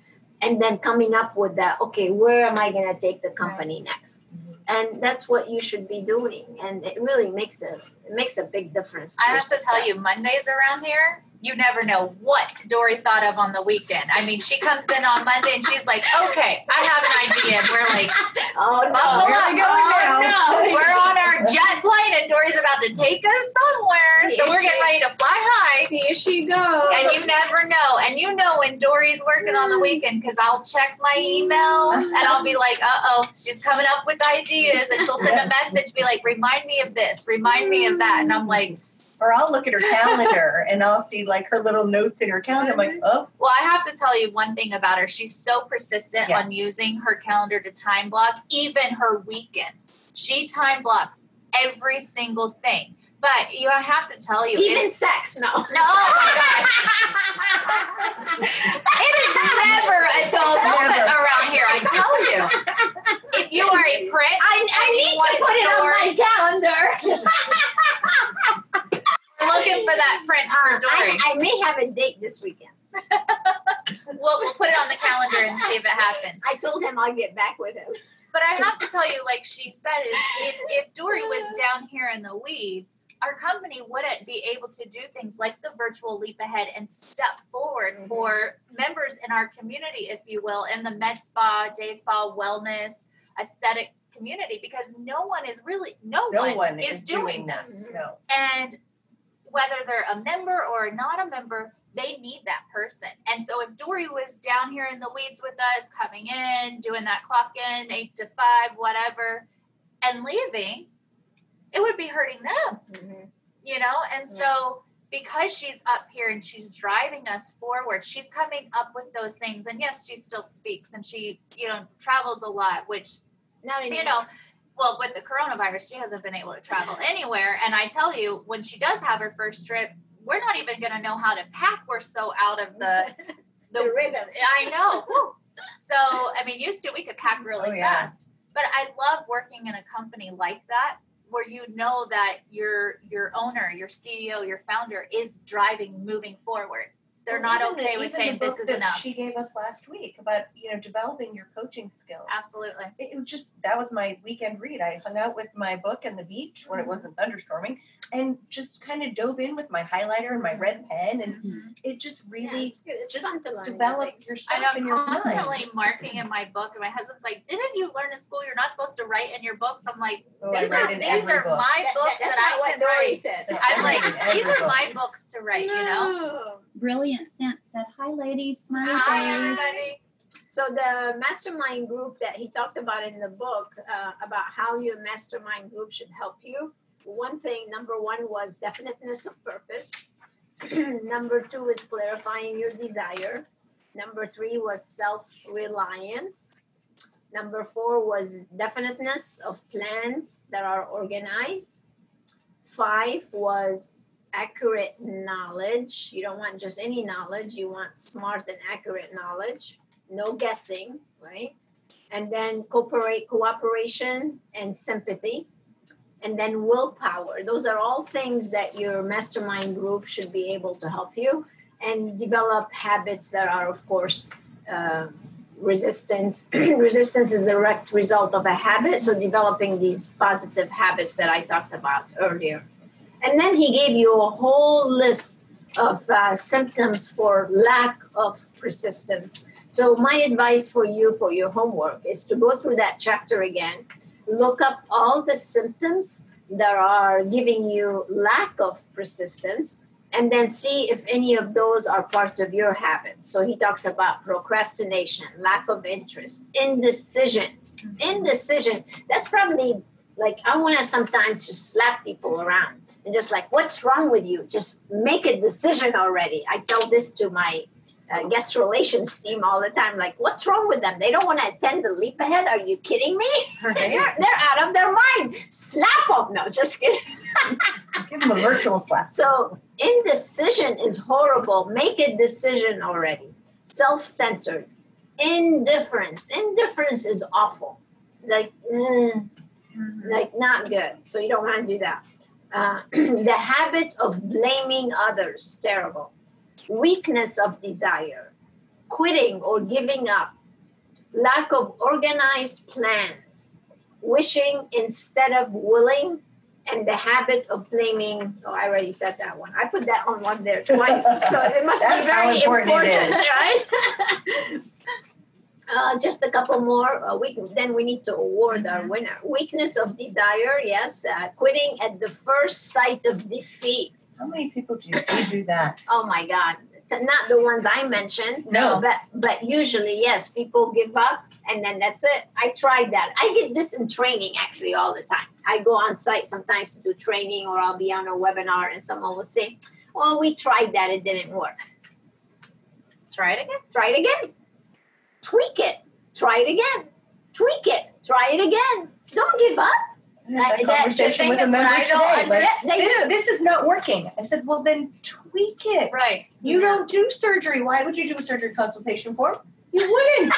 And then coming up with that, okay, where am I going to take the company next? And that's what you should be doing. And it really makes a big difference. I have to tell you, Mondays around here, you never know what Dori thought of on the weekend. I mean, she comes in on Monday and she's like, okay, I have an idea. And we're like, oh, no. We're on our jet plane and Dori's about to take us somewhere. Here so we're getting ready to fly high. Here she goes. And you never know. And you know when Dori's working on the weekend because I'll check my email and I'll be like, uh-oh, she's coming up with ideas. And she'll send a message, be like, remind me of this, remind me of that. And I'm like... Or I'll look at her calendar and I'll see like her little notes in her calendar. I'm like, oh. Well, I have to tell you one thing about her. She's so persistent on using her calendar to time block, even her weekends. She time blocks every single thing. But you I have to tell you. Even sex, no. No, oh my gosh. It is never adult moment around here, I tell you. If you are a prince. I need to put it on my calendar. Looking for that prince for Dori. I may have a date this weekend. We'll put it on the calendar and see if it happens. I told him I'll get back with him. But I have to tell you, like she said, is if Dori was down here in the weeds, our company wouldn't be able to do things like the virtual Leap Ahead and step forward for members in our community, if you will, in the med spa, day spa, wellness, aesthetic community, because no one is doing this. No. And whether they're a member or not a member, they need that person. And so if Dori was down here in the weeds with us, coming in, doing that clock in, 8 to 5, whatever, and leaving, it would be hurting them, you know? And so because she's up here and she's driving us forward, she's coming up with those things. And yes, she still speaks and she, you know, travels a lot, which, well, with the coronavirus, she hasn't been able to travel anywhere. And I tell you, when she does have her first trip, we're not even going to know how to pack. We're so out of the rhythm. I know. So, I mean, used to, we could pack really fast. But I love working in a company like that, where you know that your owner, your CEO, your founder is driving, moving forward. They're not okay with saying this is enough. She gave us last week about, you know, developing your coaching skills. Absolutely. It was just, that was my weekend read. I hung out with my book on the beach when it wasn't thunderstorming and just kind of dove in with my highlighter and my red pen. And it just really it's just developed yourself in your mind. I'm constantly marking in my book. And my husband's like, didn't you learn in school? You're not supposed to write in your books. I'm like, these are my books to write, you know? Brilliant sense. Said, hi, ladies. Hi, everybody. So the mastermind group that he talked about in the book, about how your mastermind group should help you. One thing, number one, was definiteness of purpose. Number two is clarifying your desire. Number three was self-reliance. Number four was definiteness of plans that are organized. Five was accurate knowledge. You don't want just any knowledge. You want smart and accurate knowledge. No guessing, right? And then cooperation and sympathy. And then willpower. Those are all things that your mastermind group should be able to help you and develop habits that are, of course, resistance. Resistance is the direct result of a habit. So developing these positive habits that I talked about earlier. And then he gave you a whole list of symptoms for lack of persistence. So my advice for you for your homework is to go through that chapter again, look up all the symptoms that are giving you lack of persistence, and then see if any of those are part of your habit. So he talks about procrastination, lack of interest, indecision. Indecision, that's probably like, I want to sometimes just slap people around and just like, what's wrong with you? Just make a decision already. I tell this to my guest relations team all the time, like, what's wrong with them? They don't want to attend the Leap Ahead. Are you kidding me? Right. they're out of their mind. Slap up. No, just kidding. Give them a virtual slap. So indecision is horrible. Make a decision already. Self-centered. Indifference. Indifference is awful. Like, like not good. So you don't want to do that. The habit of blaming others, terrible. Weakness of desire, quitting or giving up, lack of organized plans, wishing instead of willing, and the habit of blaming. Oh, I already said that one. I put that on one there twice, so it must be very important, right? Just a couple more. Then we need to award our winner. Weakness of desire, yes. Quitting at the first sight of defeat. How many people do you see do that? Oh, my God. Not the ones I mentioned. No. But usually, yes, people give up and then that's it. I tried that. I get this in training actually all the time. I go on site sometimes to do training, or I'll be on a webinar and someone will say, well, we tried that. It didn't work. Try it again. Try it again. Tweak it. Try it again. Tweak it. Try it again. Don't give up. This is not working. I said, well, then tweak it. Right. You don't do surgery. Why would you do a surgery consultation for? You wouldn't.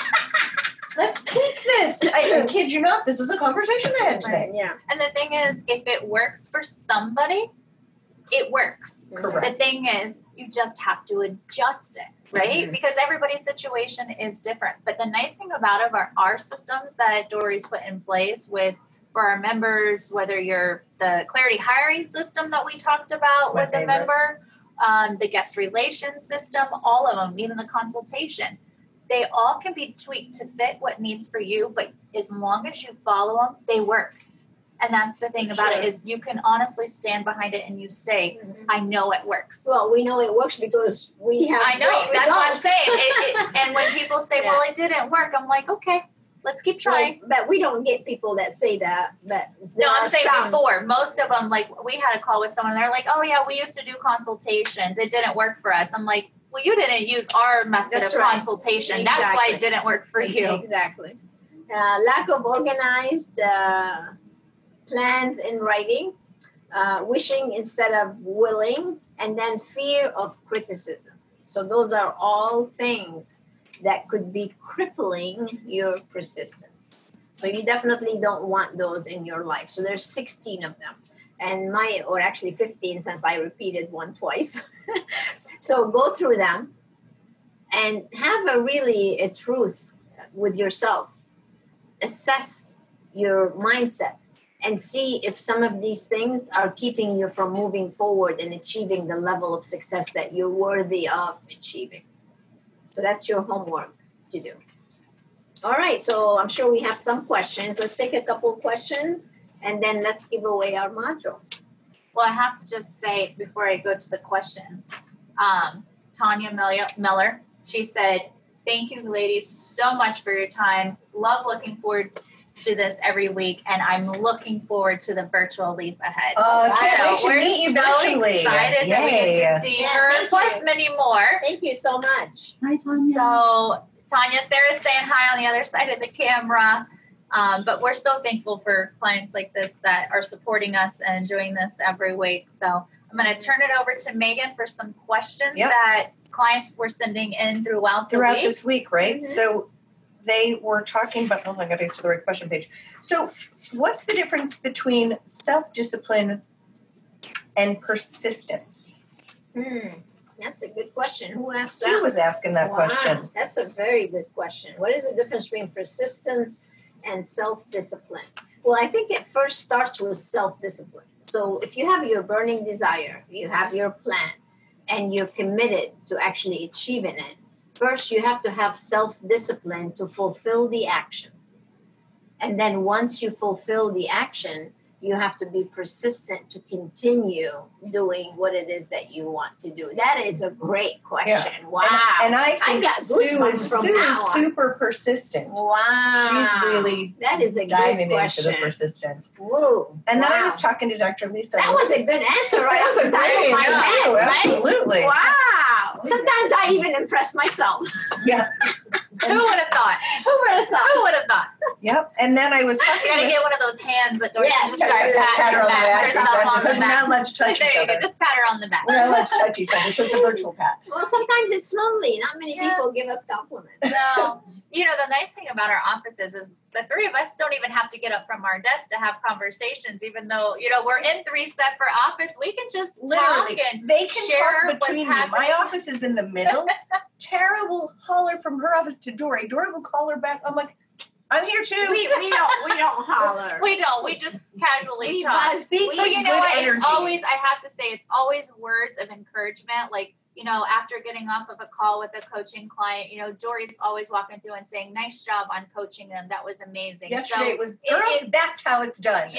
Let's tweak this. I kid you not. This was a conversation I had today. Right, yeah. And the thing is, if it works for somebody, it works. Correct. The thing is, you just have to adjust it, right? Mm-hmm. Because everybody's situation is different. But the nice thing about it are our systems that Dori's put in place with for our members, whether you're the clarity hiring system that we talked about with the member, the guest relations system, all of them, even the consultation, they all can be tweaked to fit what needs for you. But as long as you follow them, they work. And that's the thing about it is you can honestly stand behind it and you say, I know it works. Well, we know it works because we have that's what I'm saying. And when people say, well, it didn't work, I'm like, okay, let's keep trying. But we don't get people that say that. But no, I'm saying before. Most of them, like, we had a call with someone. They're like, oh, yeah, we used to do consultations. It didn't work for us. I'm like, well, you didn't use our method of consultation. Exactly. That's why it didn't work for you. Exactly. Lack of organized plans in writing, wishing instead of willing, and then fear of criticism. So those are all things that could be crippling your persistence. So you definitely don't want those in your life. So there's 16 of them, and or actually 15 since I repeated one twice. So go through them and have a truth with yourself. Assess your mindset and see if some of these things are keeping you from moving forward and achieving the level of success that you're worthy of achieving. So that's your homework to do. All right, so I'm sure we have some questions. Let's take a couple questions and then let's give away our module. Well, I have to just say before I go to the questions, Tanya Miller, she said, thank you ladies so much for your time. Love looking forward to this every week, and I'm looking forward to the virtual Leap Ahead. Oh, okay. So we're excited that we get to see her. And plus many more. Thank you so much. Hi, Tanya. So, Tanya, Sarah's saying hi on the other side of the camera, but we're so thankful for clients like this that are supporting us and doing this every week. So I'm going to turn it over to Meaghan for some questions that clients were sending in throughout the week. This week, right? Mm-hmm. So they were talking about, oh, I got to get to the right question page. So what's the difference between self-discipline and persistence? That's a good question. Who asked Sue that? Sue was asking that question. That's a very good question. What is the difference between persistence and self-discipline? Well, I think it first starts with self-discipline. So if you have your burning desire, you have your plan, and you're committed to actually achieving it, first you have to have self-discipline to fulfill the action. And then once you fulfill the action, you have to be persistent to continue doing what it is that you want to do. That is a great question. Yeah. Wow. And I think Sue is super persistent. Wow. She's really diving into the persistence. Woo. And then I was talking to Dr. Lisa. That was a good answer right off the top of my head, right? Absolutely. Wow. Sometimes I even impress myself. Yeah. Who would have thought? Yep. And then I was talking. You're going to get one of those hands, but don't just start patting herself on the back. Not let's touch each other. Just pat her on the back. We're not let's touch each other. So it's a virtual pat. Well, sometimes it's lonely. Not many people give us compliments. No. You know, the nice thing about our offices is the three of us don't even have to get up from our desk to have conversations, even though, you know, we're in three separate office. We can just talk and they can share talk between what's happening. My office is in the middle. Tara will holler from her office to Dori. Dori will call her back. I'm like, I'm here too. We don't holler. We don't. We just casually talk. You know what? Energy. It's always, I have to say, it's always words of encouragement. Like, you know, after getting off of a call with a coaching client, you know, Dori's always walking through and saying, nice job on coaching them. That was amazing. Yesterday so it was, that's how it's done. Yep.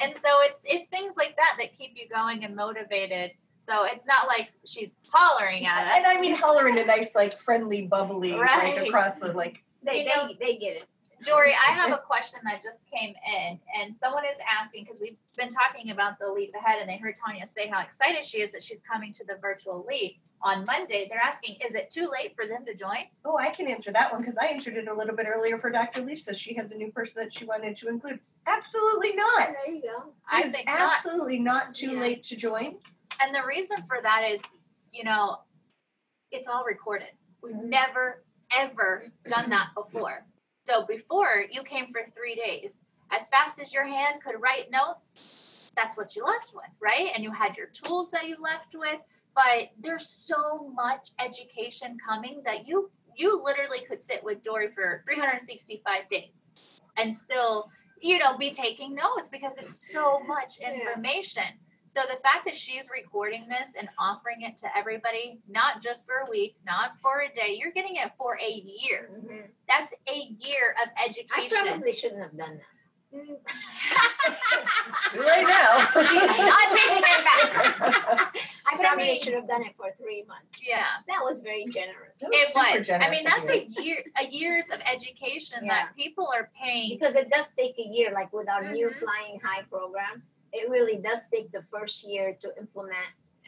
And so it's things like that that keep you going and motivated. So it's not like she's hollering at us. And I mean, hollering a nice, like friendly, bubbly, right across the, like. They get it. Dori, I have a question that just came in, and someone is asking, because we've been talking about the Leap Ahead, and they heard Tanya say how excited she is that she's coming to the virtual Leap on Monday. They're asking, is it too late for them to join? Oh, I can answer that one, because I answered it a little bit earlier for Dr. Lisa. She has a new person that she wanted to include. Absolutely not. There you go. I think it's absolutely not too late to join. And the reason for that is, you know, it's all recorded. We've never, ever done that before. So before, you came for 3 days. As fast as your hand could write notes, that's what you left with, right? And you had your tools that you left with. But there's so much education coming that you literally could sit with Dori for 365 days and still, you know, be taking notes because it's so much information. So the fact that she's recording this and offering it to everybody, not just for a week, not for a day, you're getting it for a year. Mm-hmm. That's a year of education. I probably shouldn't have done that. Right now. She's not taking it back. I probably should have done it for 3 months. Yeah. That was very generous. It was. I mean, that's a year's of education that people are paying. Because it does take a year, like with our new Flying High program. It really does take the first year to implement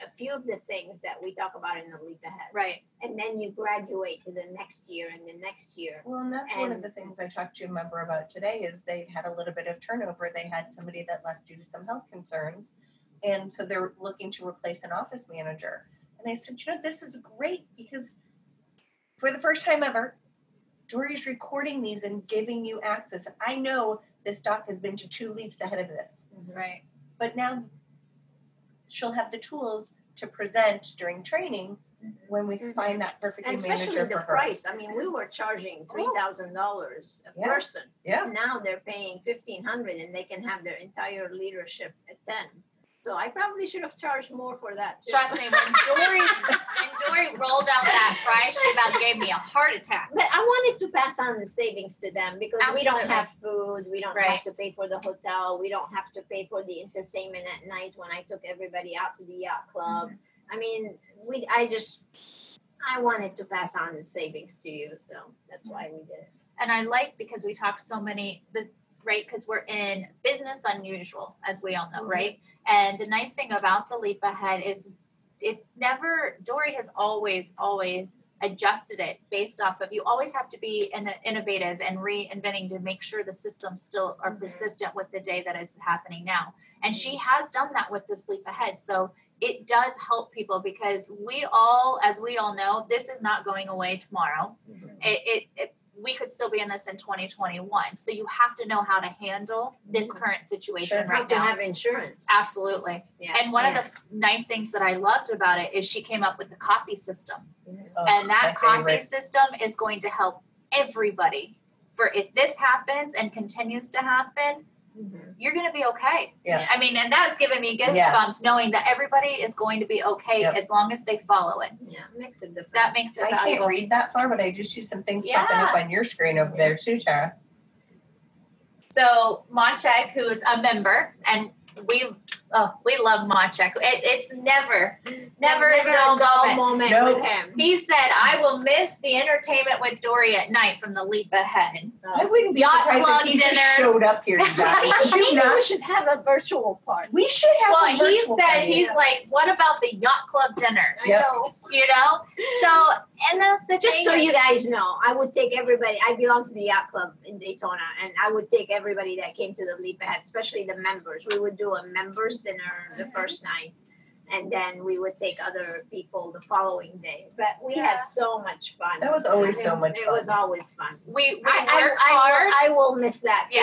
a few of the things that we talk about in the Leap Ahead. Right. And then you graduate to the next year and the next year. Well, and that's one of the things I talked to a member about today is they had a little bit of turnover. They had somebody that left due to some health concerns. And so they're looking to replace an office manager. And I said, you know, this is great because for the first time ever, Dori's recording these and giving you access. I know this doc has been to 2 leaps ahead of this. Right. But now she'll have the tools to present during training when we find that perfect manager for her. Especially the price. I mean, we were charging $3,000 a person. Yeah. Now they're paying $1,500 and they can have their entire leadership at 10. So I probably should have charged more for that too. Trust me, when Dori rolled out that price, she about gave me a heart attack. But I wanted to pass on the savings to them because we don't have food, we don't have to pay for the hotel, we don't have to pay for the entertainment at night when I took everybody out to the yacht club. Mm-hmm. I mean, I wanted to pass on the savings to you, so that's why we did it. And I like because we talked so many. Right, because we're in business unusual, as we all know, right? And the nice thing about the Leap Ahead is it's never, Dori has always adjusted it based off of, you always have to be innovative and reinventing to make sure the systems still are persistent with the day that is happening now. And she has done that with this Leap Ahead. So it does help people because as we all know, this is not going away tomorrow. It we could still be in this in 2021. So you have to know how to handle this current situation right now. You have to have insurance. Absolutely. Yeah. And one of the nice things that I loved about it is she came up with the copy system. Oh, and that copy system is going to help everybody. For if this happens and continues to happen, you're going to be okay. Yeah. I mean, and that's given me goosebumps knowing that everybody is going to be okay as long as they follow it. Yeah, it makes a difference. That makes it valuable. I can't read that far, but I just see some things popping up on your screen over there too, Tara. So Monchek, who is a member, and we love Monchek. It's never a dull moment with him. He said, "I will miss the entertainment with Dori at night from the Leap Ahead." I wouldn't be surprised if he just showed up here today. We should have a virtual party. We should have. Well, he said he's like, "What about the yacht club dinners?" You know. So, and that's the just so you guys know, I would take everybody. I belong to the yacht club in Daytona, and I would take everybody that came to the Leap Ahead, especially the members. We would do a members dinner the first night, and then we would take other people the following day. But we had so much fun. That was always so much fun. It was always fun. I will miss that too,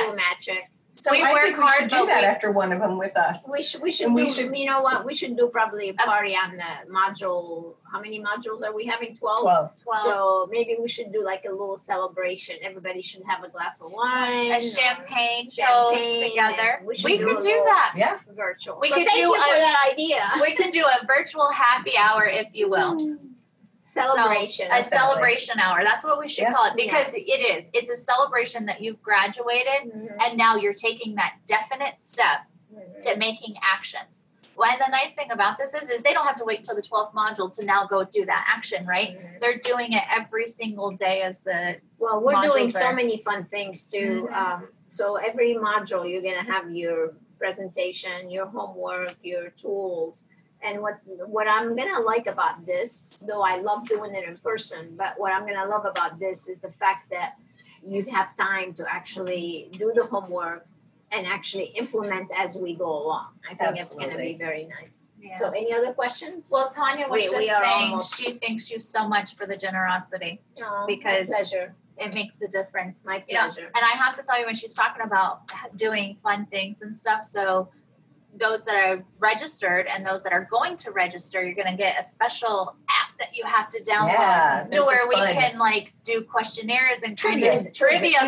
Maciek. So we work hard. We should do that after one of them with us. We should. You know what? We should do probably a party on the module. How many modules are we having? 12? 12. So maybe we should do like a little celebration. Everybody should have a glass of wine, a champagne toast together. We could do that. Yeah. Virtual. Thank you for that idea. We could do a virtual happy hour, if you will. Celebration. So, a celebration hour. That's what we should call it, because it is. It's a celebration that you've graduated and now you're taking that definite step to making actions. Well, and the nice thing about this is they don't have to wait till the 12th module to now go do that action, right? They're doing it every single day as the we're doing so many fun things too. So every module you're going to have your presentation, your homework, your tools. And what I'm going to like about this, though I love doing it in person, but what I'm going to love about this is the fact that you have time to actually do the homework and actually implement as we go along. I think it's going to be very nice. Yeah. So any other questions? Well, Tanya was she thanks you so much for the generosity. Oh, because my pleasure. It makes a difference. My pleasure. You know, and I have to tell you, when she's talking about doing fun things and stuff, so those that are registered and those that are going to register, you're going to get a special app that you have to download to where we can like do questionnaires and trivia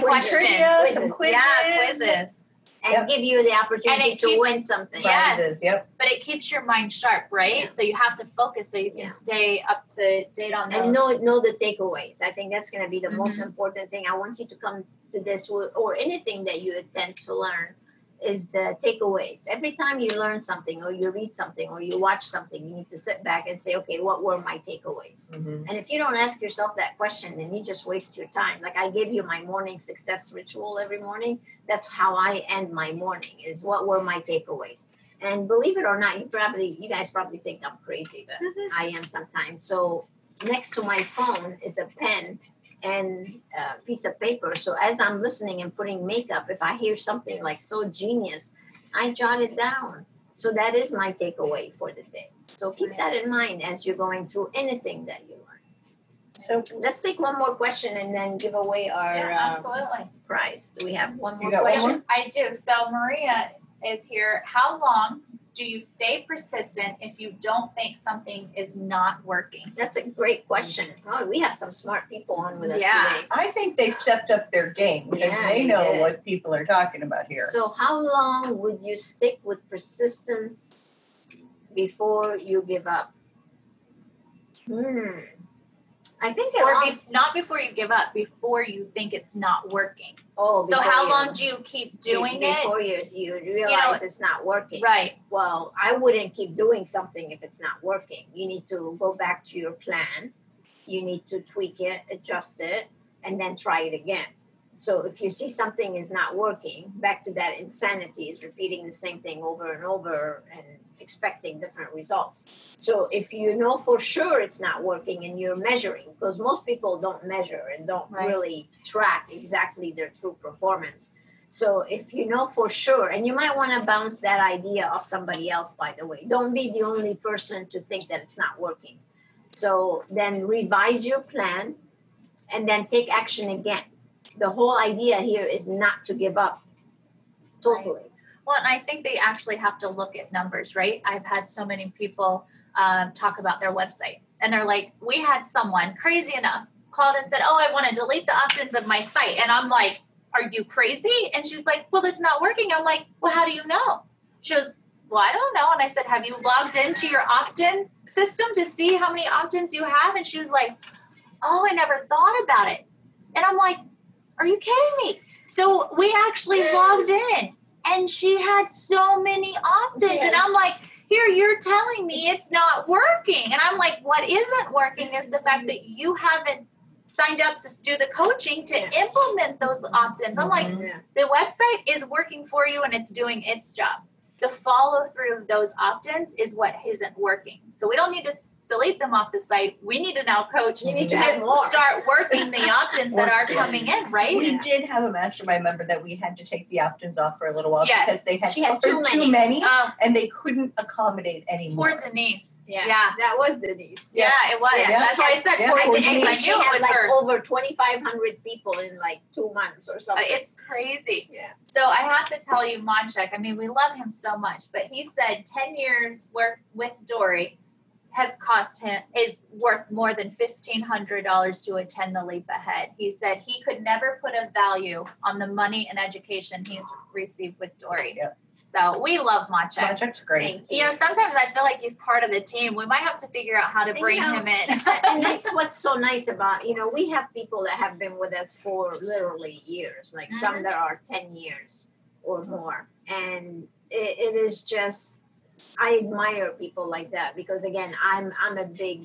questions, some quizzes. Yeah, quizzes. And give you the opportunity to win something. Yes. Prizes, but it keeps your mind sharp, right? Yeah. So you have to focus so you can stay up to date on those. And know the takeaways. I think that's going to be the most important thing. I want you to come to this or anything that you attempt to learn is the takeaways. Every time you learn something or you read something or you watch something, you need to sit back and say, okay, what were my takeaways? And if you don't ask yourself that question, then you just waste your time. Like I give you my morning success ritual every morning. That's how I end my morning, is what were my takeaways? And believe it or not, you guys probably think I'm crazy, but I am sometimes. So next to my phone is a pen and a piece of paper. So as I'm listening and putting makeup, if I hear something like so genius, I jot it down. So that is my takeaway for the day. So keep that in mind as you're going through anything that you learn. So let's take one more question and then give away our prize. Do we have one more question? I do. So Maria is here. How long do you stay persistent if you don't think something is not working? That's a great question. Oh, we have some smart people on with us today. I think they've stepped up their game because they know what people are talking about here. So how long would you stick with persistence before you give up? I think not before you give up, before you think it's not working. Oh, so how long do you keep doing it? Before you realize it's not working. Right. Well, I wouldn't keep doing something if it's not working. You need to go back to your plan. You need to tweak it, adjust it, and then try it again. So if you see something is not working, back to that insanity is repeating the same thing over and over and expecting different results. So if you know for sure it's not working and you're measuring, because most people don't measure and don't really track exactly their true performance. So if you know for sure, and you might want to bounce that idea off somebody else, by the way, don't be the only person to think that it's not working. So then revise your plan and then take action again. The whole idea here is not to give up totally. Right. Well, and I think they actually have to look at numbers, right? I've had so many people talk about their website, and they're like, we had someone crazy enough called and said, oh, I want to delete the options of my site. And I'm like, are you crazy? And she's like, well, it's not working. I'm like, well, how do you know? She goes, well, I don't know. And I said, have you logged into your opt-in system to see how many opt-ins you have? And she was like, oh, I never thought about it. And I'm like, are you kidding me? So we actually logged in, and she had so many opt-ins. Yeah. And I'm like, here, you're telling me it's not working. And I'm like, what isn't working is the fact that you haven't signed up to do the coaching to implement those opt-ins. I'm like, the website is working for you and it's doing its job. The follow through of those opt-ins is what isn't working. So we don't need to delete them off the site. We need to now coach you to start working the opt-ins that are coming in, right? We did have a mastermind member that we had to take the opt-ins off for a little while because they had too many and they couldn't accommodate anymore. Poor Denise. Yeah, that was Denise. Yeah, it was. Yeah. That's why I said poor Denise. I knew it was like her. Over 2,500 people in like 2 months or something. It's crazy. Yeah. So I have to tell you, Monchek, I mean, we love him so much, but he said 10 years work with Dori has cost him, is worth more than $1,500 to attend the Leap Ahead. He said he could never put a value on the money and education he's received with Dori. Yep. So we love Maciek. Maciek's great. You know, sometimes I feel like he's part of the team. We might have to figure out how to bring him in. And that's what's so nice about, you know, we have people that have been with us for literally years, like some that are 10 years or more. And it is just, I admire people like that because, again, I'm a big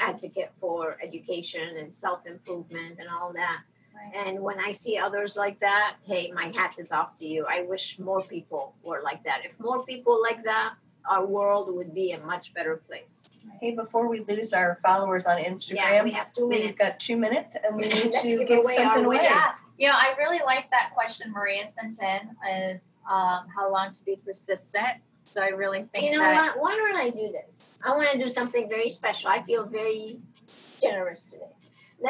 advocate for education and self-improvement and all that. Right. And when I see others like that, hey, my hat is off to you. I wish more people were like that. If more people like that, our world would be a much better place. Hey, before we lose our followers on Instagram, we have 2 minutes. We've got 2 minutes, and we need to give something away. Yeah. You know, I really like that question Maria sent in, is how long to be persistent. So I really think what? Why don't I do this? I want to do something very special. I feel very generous today.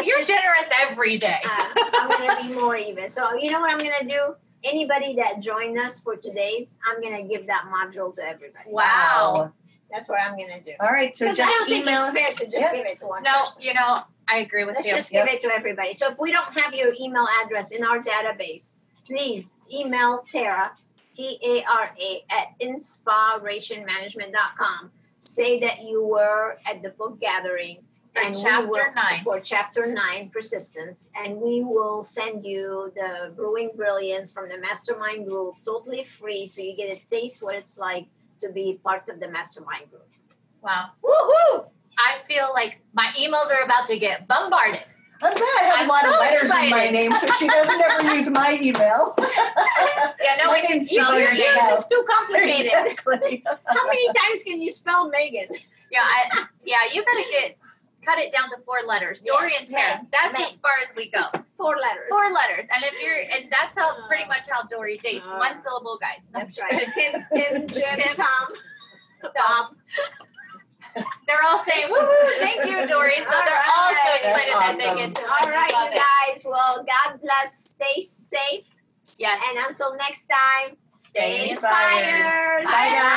You're generous every day. I'm going to be more even. So you know what I'm going to do? Anybody that joined us for today's, I'm going to give that module to everybody. Wow. That's what I'm going to do. All right. So just I don't think it's fair to just give it to one person. No, you know, I agree with you. Let's just give it to everybody. So if we don't have your email address in our database, please email Tara, Tara at inspirationmanagement.com. Say that you were at the book gathering and for chapter 9 persistence, and we will send you the Brewing Brilliance from the mastermind group totally free, so you get a taste what it's like to be part of the mastermind group. Wow. Woohoo! I feel like my emails are about to get bombarded. I'm glad I have a lot of letters excited. In my name, so she doesn't ever use my email. My name's your name is too complicated. Exactly. How many times can you spell Meaghan? You gotta cut it down to 4 letters. Dori and Tara. That's as far as we go. 4 letters. 4 letters. And if you're, and that's how pretty much how Dori dates. One syllable, guys. That's right. Tim, Tom, Bob. They're all saying, woo-hoo, thank you, Dori. So they're all so excited that they get to all right, you guys. Well, God bless. Stay safe. Yes. And until next time, stay inspired. Bye, guys.